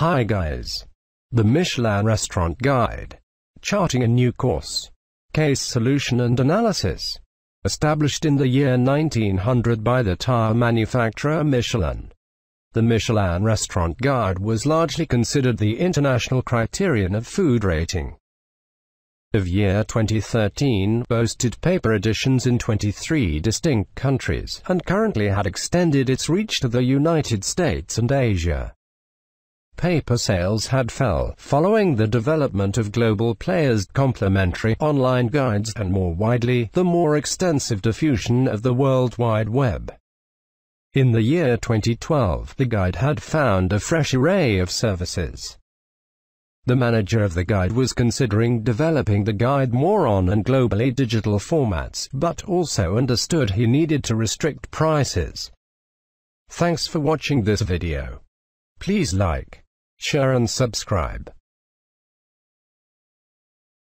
Hi guys! The Michelin Restaurant Guide. Charting a new course. Case solution and analysis. Established in the year 1900 by the tire manufacturer Michelin. The Michelin Restaurant Guide was largely considered the international criterion of food rating. Of year 2013 boasted paper editions in 23 distinct countries, and currently had extended its reach to the United States and Asia. Paper sales had fell, following the development of global players, complementary online guides, and more widely, the more extensive diffusion of the World Wide Web. In the year 2012, the guide had found a fresh array of services. The manager of the guide was considering developing the guide more on and globally digital formats, but also understood he needed to restrict prices. Thanks for watching this video. Please like, share and subscribe.